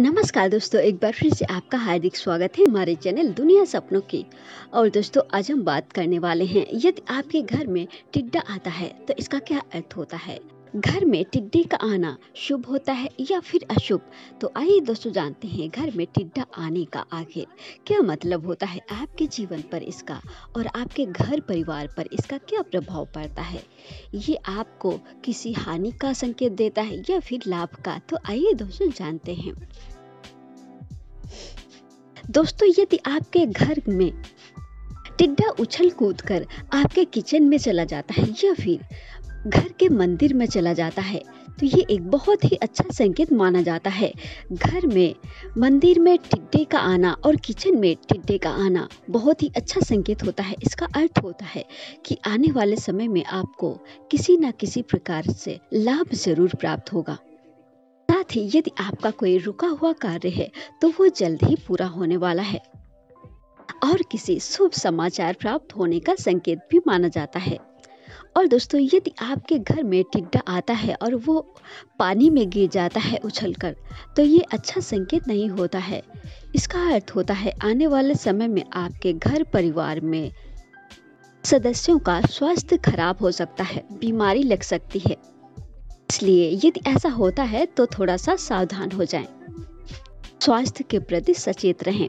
नमस्कार दोस्तों, एक बार फिर से आपका हार्दिक स्वागत है हमारे चैनल दुनिया सपनों की। और दोस्तों, आज हम बात करने वाले हैं, यदि आपके घर में टिड्डा आता है तो इसका क्या अर्थ होता है, घर में टिड्डे का आना शुभ होता है या फिर अशुभ। तो आइए दोस्तों जानते हैं घर में टिड्डा आने का आखिर क्या मतलब होता है, आपके जीवन पर इसका और आपके घर परिवार पर इसका क्या प्रभाव पड़ता है, ये आपको किसी हानि का संकेत देता है या फिर लाभ का। तो आइए दोस्तों जानते हैं। दोस्तों, यदि आपके घर में टिड्डा उछल कूद कर आपके किचन में चला जाता है या फिर घर के मंदिर में चला जाता है तो ये एक बहुत ही अच्छा संकेत माना जाता है। घर में, मंदिर में टिड्डे का आना और किचन में टिड्डे का आना बहुत ही अच्छा संकेत होता है। इसका अर्थ होता है कि आने वाले समय में आपको किसी न किसी प्रकार से लाभ जरूर प्राप्त होगा। साथ ही यदि आपका कोई रुका हुआ कार्य है तो वो जल्द ही पूरा होने वाला है और किसी शुभ समाचार प्राप्त होने का संकेत भी माना जाता है। और दोस्तों, यदि आपके घर में टिड्डा आता है और वो पानी में गिर जाता है उछलकर तो ये अच्छा संकेत नहीं होता है। इसका अर्थ होता है आने वाले समय में आपके घर परिवार में सदस्यों का स्वास्थ्य खराब हो सकता है, बीमारी लग सकती है। इसलिए यदि ऐसा होता है तो थोड़ा सा सावधान हो जाएं, स्वास्थ्य के प्रति सचेत रहें।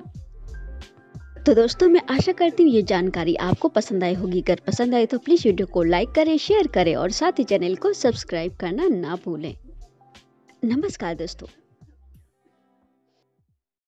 तो दोस्तों, मैं आशा करती हूँ ये जानकारी आपको पसंद आई होगी। अगर पसंद आए तो प्लीज़ वीडियो को लाइक करें, शेयर करें और साथ ही चैनल को सब्सक्राइब करना ना भूलें। नमस्कार दोस्तों।